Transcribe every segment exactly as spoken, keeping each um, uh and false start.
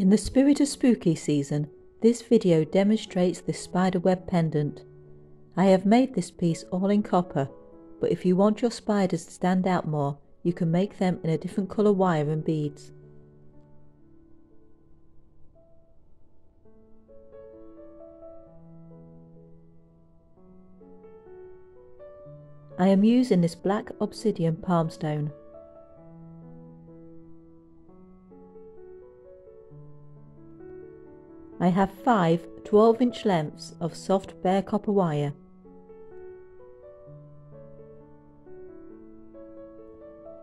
In the spirit of spooky season, this video demonstrates this spiderweb pendant. I have made this piece all in copper, but if you want your spiders to stand out more, you can make them in a different colour wire and beads. I am using this black obsidian palm stone. I have five twelve inch lengths of soft bare copper wire.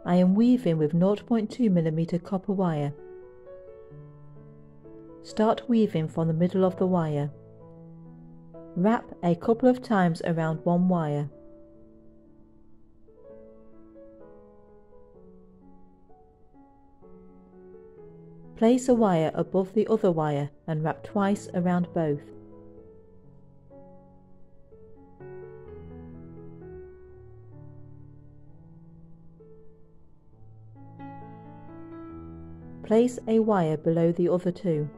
I am weaving with zero point two millimeter copper wire. Start weaving from the middle of the wire. Wrap a couple of times around one wire. Place a wire above the other wire and wrap twice around both. Place a wire below the other two.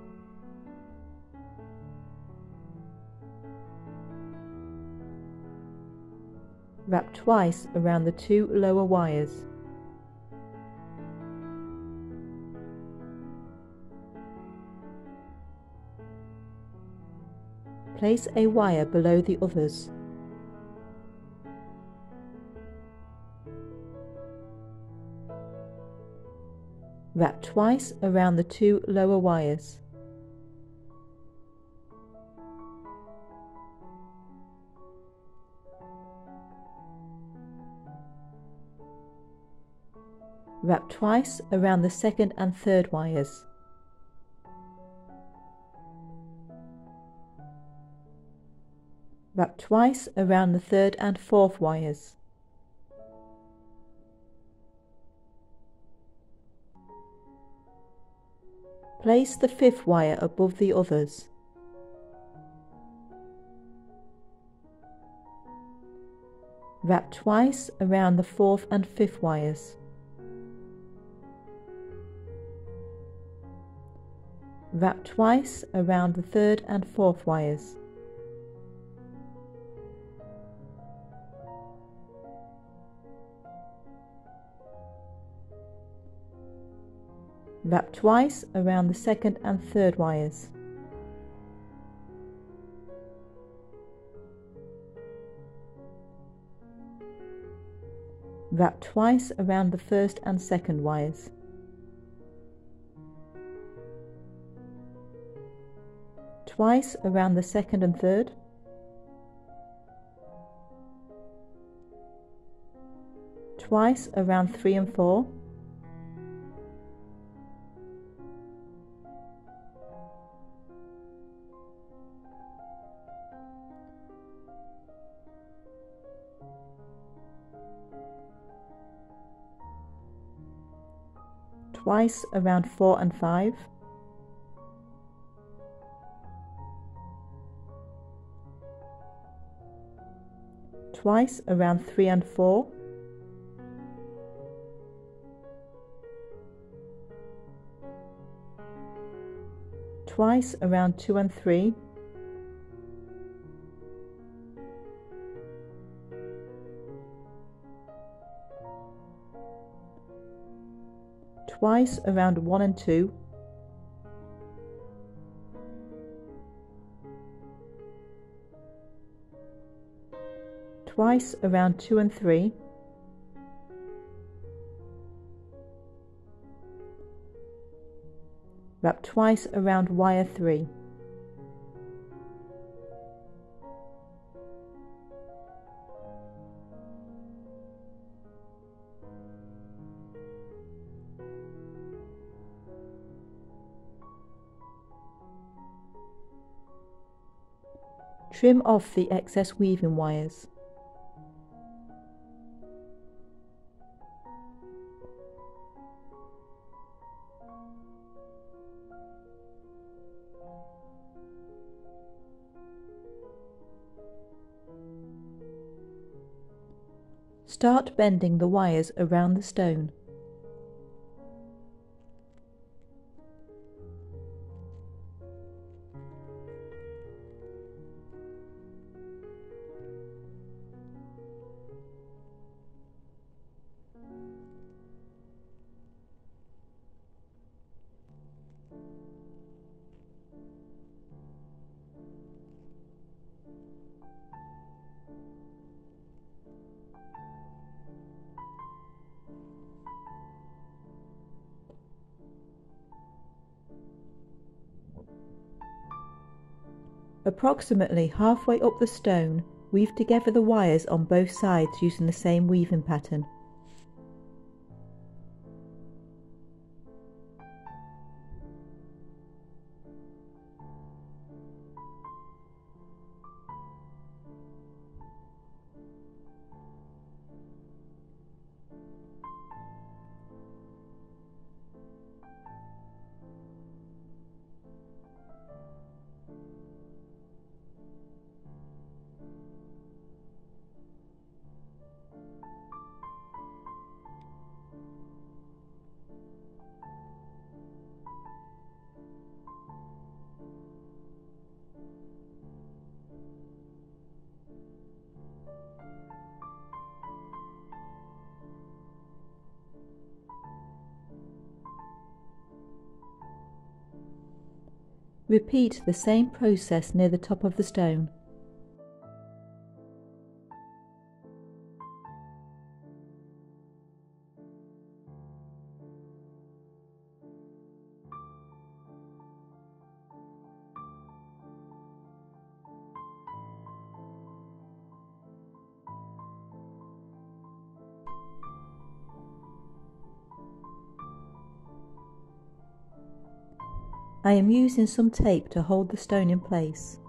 Wrap twice around the two lower wires. Place a wire below the others. Wrap twice around the two lower wires. Wrap twice around the second and third wires. Wrap twice around the third and fourth wires. Place the fifth wire above the others. Wrap twice around the fourth and fifth wires. Wrap twice around the third and fourth wires. Wrap twice around the second and third wires. Wrap twice around the first and second wires. Twice around the second and third. Twice around three and four. Twice around four and five, twice around three and four, twice around two and three, twice around one and two, twice around two and three, wrap twice around wire three, trim off the excess weaving wires. Start bending the wires around the stone. Approximately halfway up the stone, weave together the wires on both sides using the same weaving pattern. Repeat the same process near the top of the stone. I am using some tape to hold the stone in place.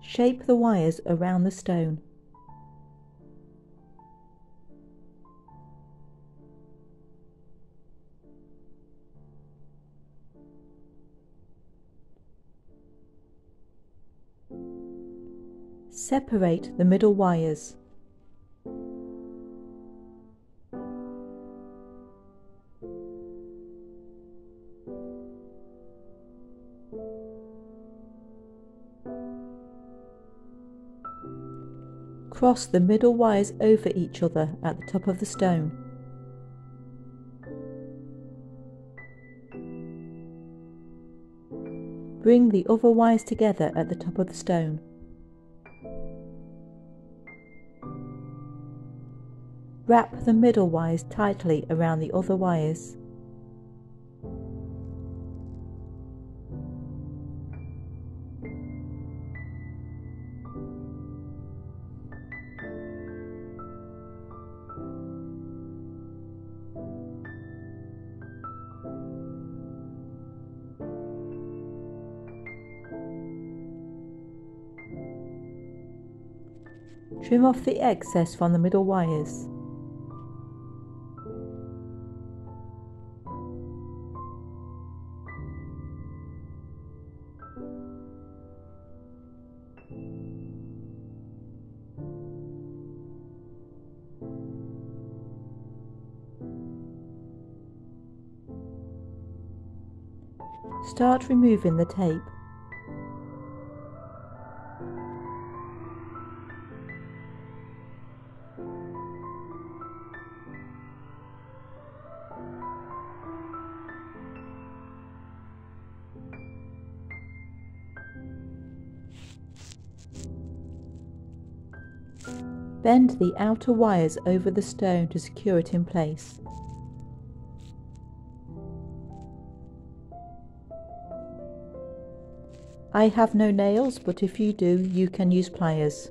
Shape the wires around the stone. Separate the middle wires. Cross the middle wires over each other at the top of the stone. Bring the other wires together at the top of the stone. Wrap the middle wires tightly around the other wires. Trim off the excess from the middle wires. Start removing the tape. Bend the outer wires over the stone to secure it in place. I have no nails, but if you do, you can use pliers.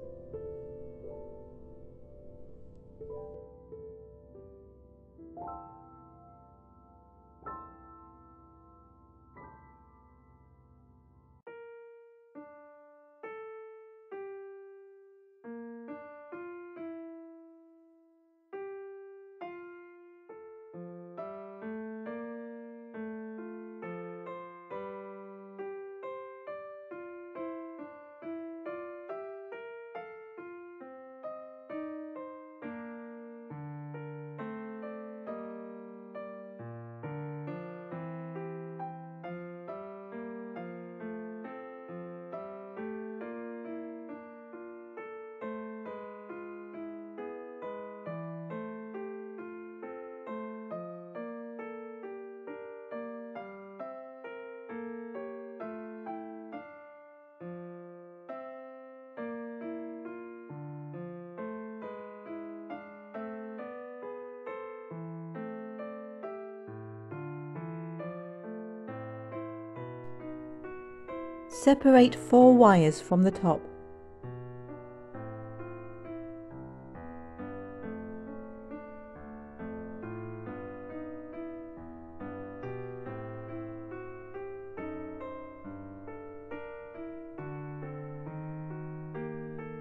Separate four wires from the top.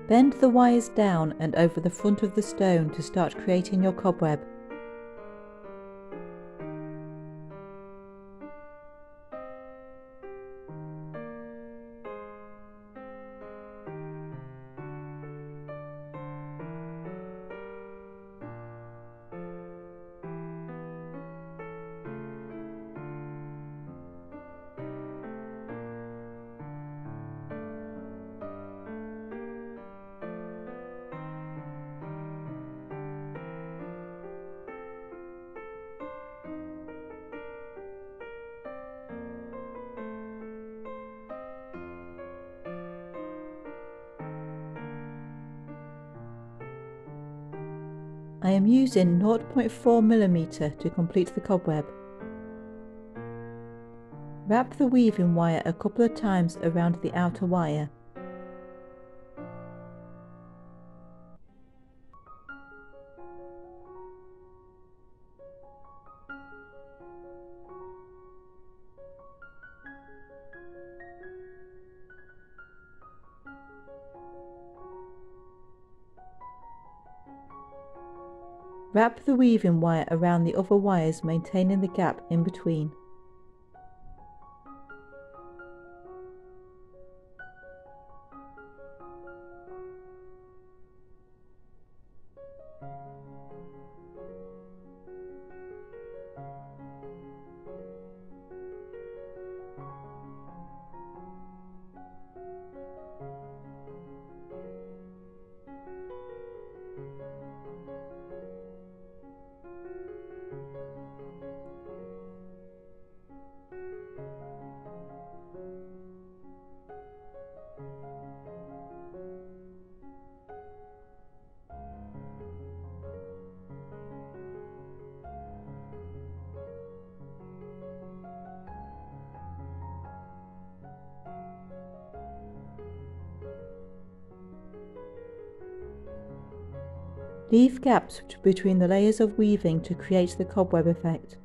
Bend the wires down and over the front of the stone to start creating your cobweb. I am using zero point four millimeter to complete the cobweb. Wrap the weaving wire a couple of times around the outer wire. Wrap the weaving wire around the other wires, maintaining the gap in between. Leave gaps between the layers of weaving to create the cobweb effect.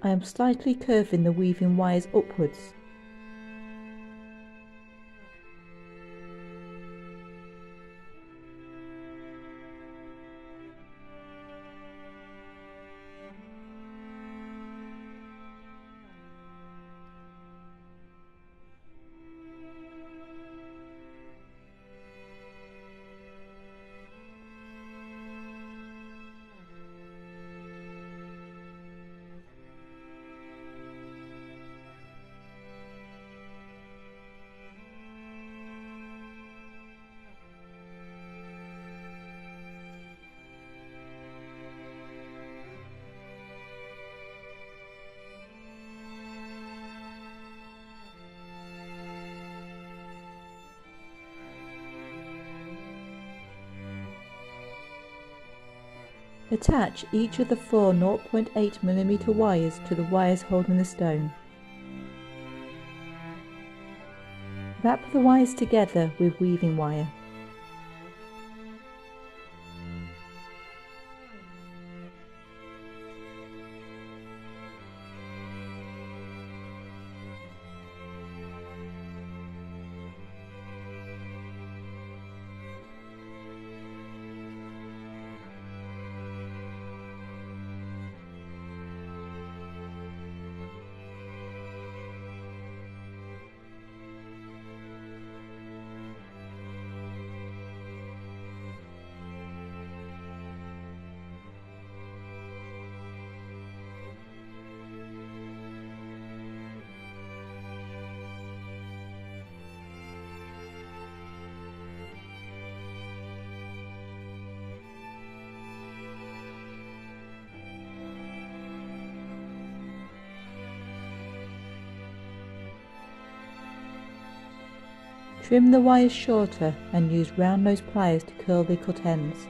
I am slightly curving the weaving wires upwards. Attach each of the four zero point eight millimeter wires to the wires holding the stone. Wrap the wires together with weaving wire. Trim the wires shorter and use round nose pliers to curl the cut ends.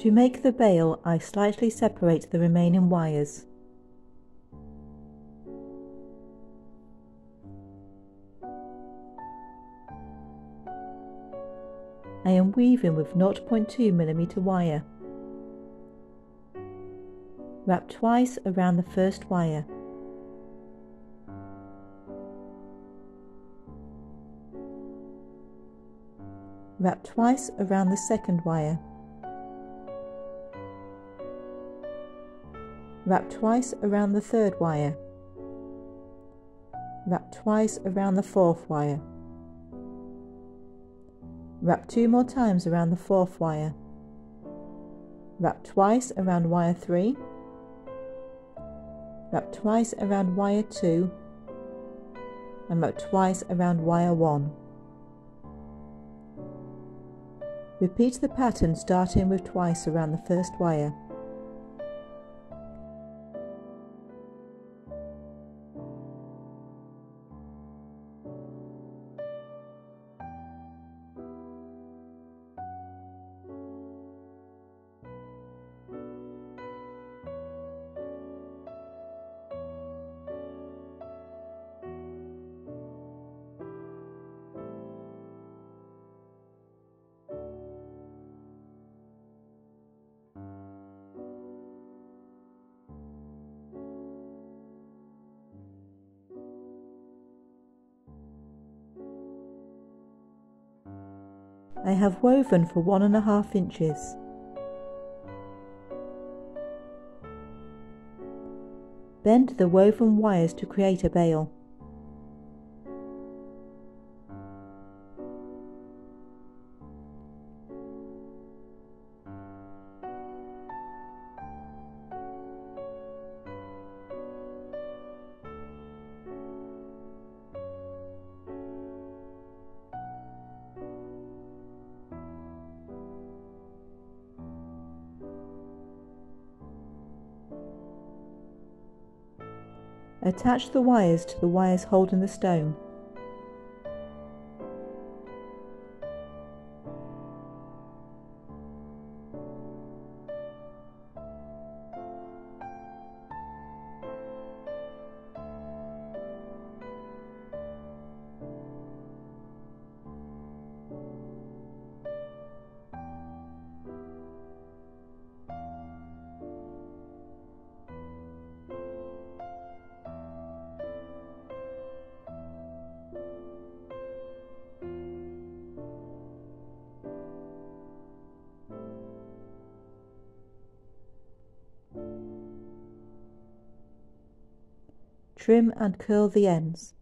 To make the bale, I slightly separate the remaining wires. I am weaving with zero point two millimeter wire. Wrap twice around the first wire. Wrap twice around the second wire. Wrap twice around the third wire. Wrap twice around the fourth wire. Wrap two more times around the fourth wire. Wrap twice around wire three. Wrap twice around wire two. And wrap twice around wire one. Repeat the pattern, starting with twice around the first wire. I have woven for one and a half inches. Bend the woven wires to create a bale. Attach the wires to the wires holding the stone. Trim and curl the ends.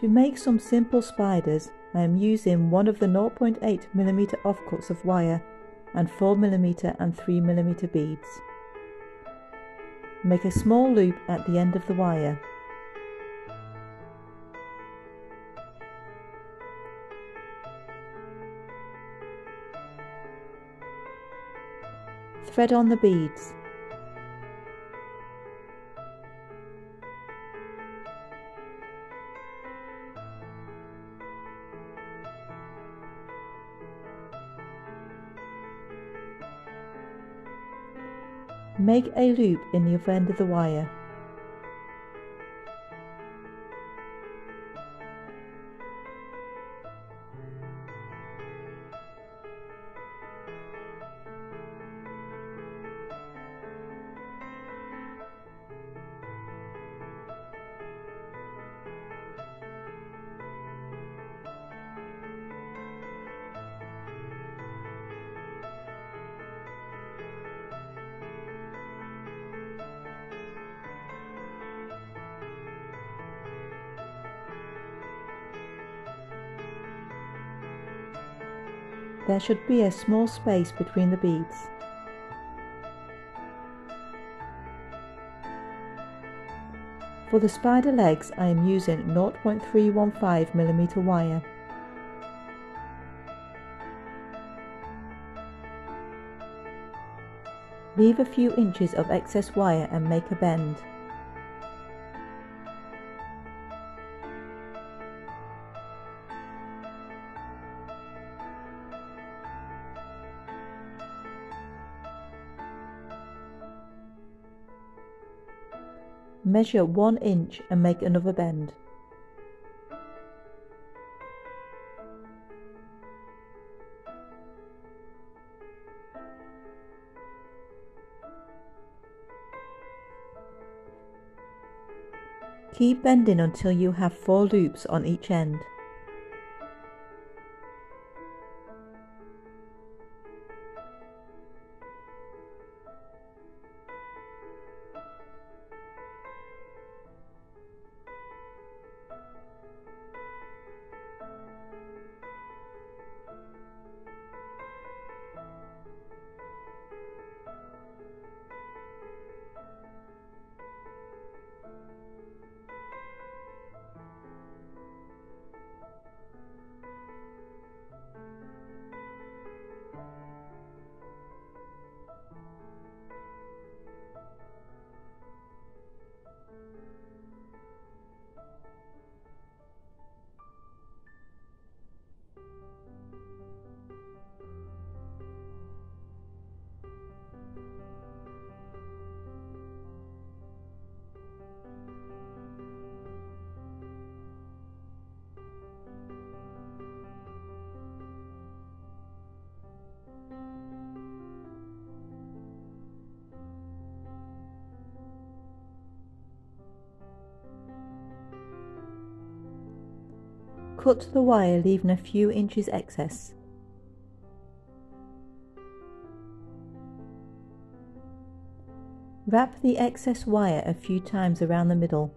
To make some simple spiders, I am using one of the zero point eight millimeter offcuts of wire and four millimeter and three millimeter beads. Make a small loop at the end of the wire. Thread on the beads. Make a loop in the other end of the wire. There should be a small space between the beads. For the spider legs, I am using zero point three one five millimeter wire. Leave a few inches of excess wire and make a bend. Measure one inch and make another bend. Keep bending until you have four loops on each end. Cut the wire, leaving a few inches excess. Wrap the excess wire a few times around the middle.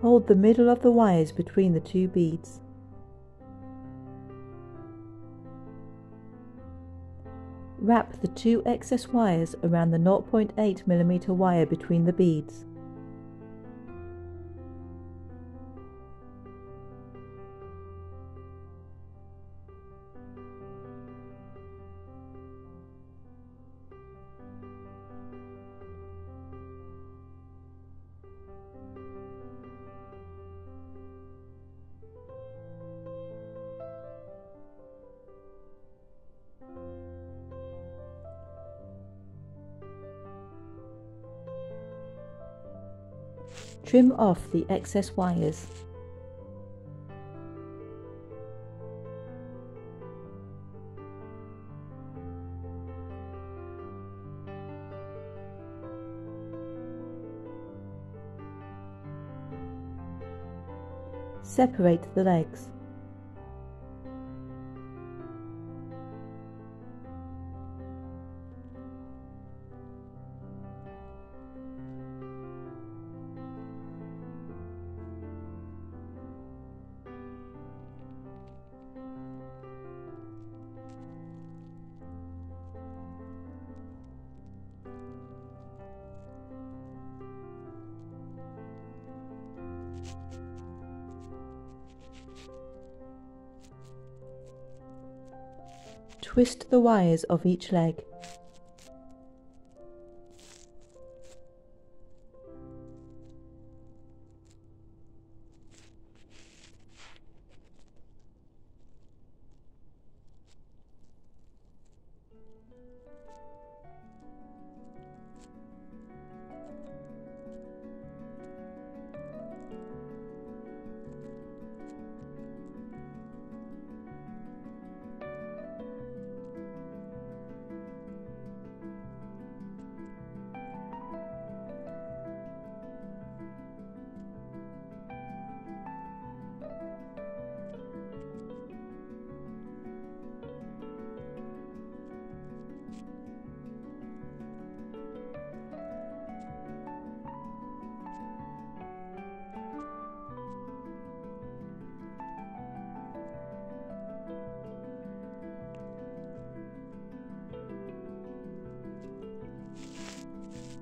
Hold the middle of the wires between the two beads. Wrap the two excess wires around the zero point eight millimeter wire between the beads. Trim off the excess wires. Separate the legs. Twist the wires of each leg.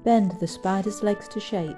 Bend the spider's legs to shape.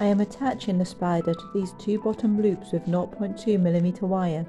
I am attaching the spider to these two bottom loops with zero point two millimeter wire.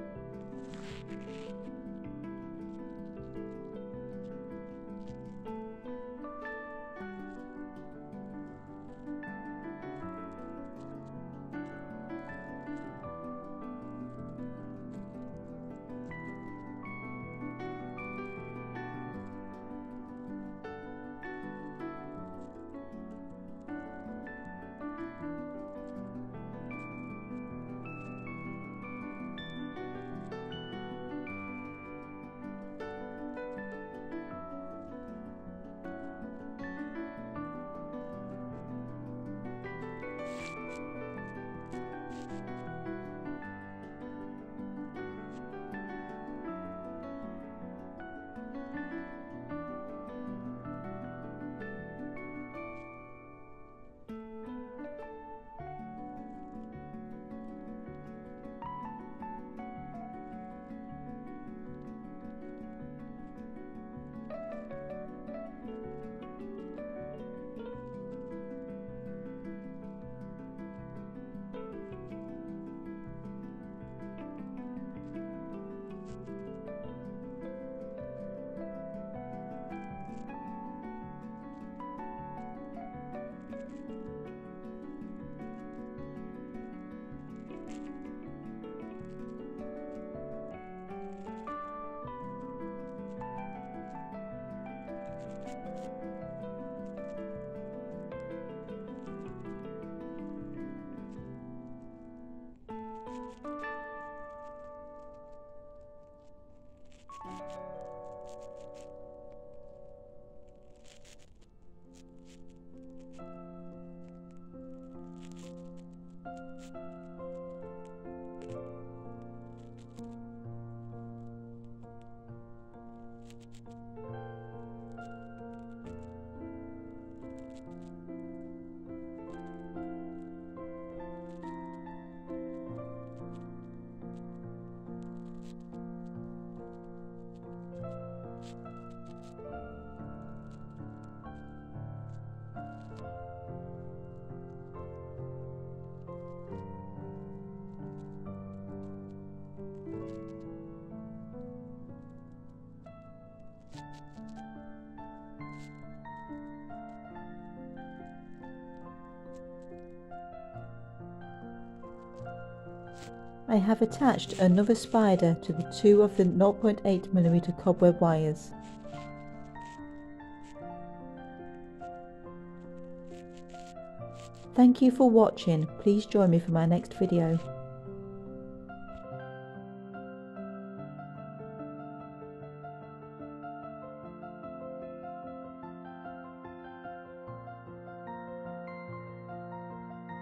I have attached another spider to the two of the zero point eight millimeter cobweb wires. Thank you for watching. Please join me for my next video.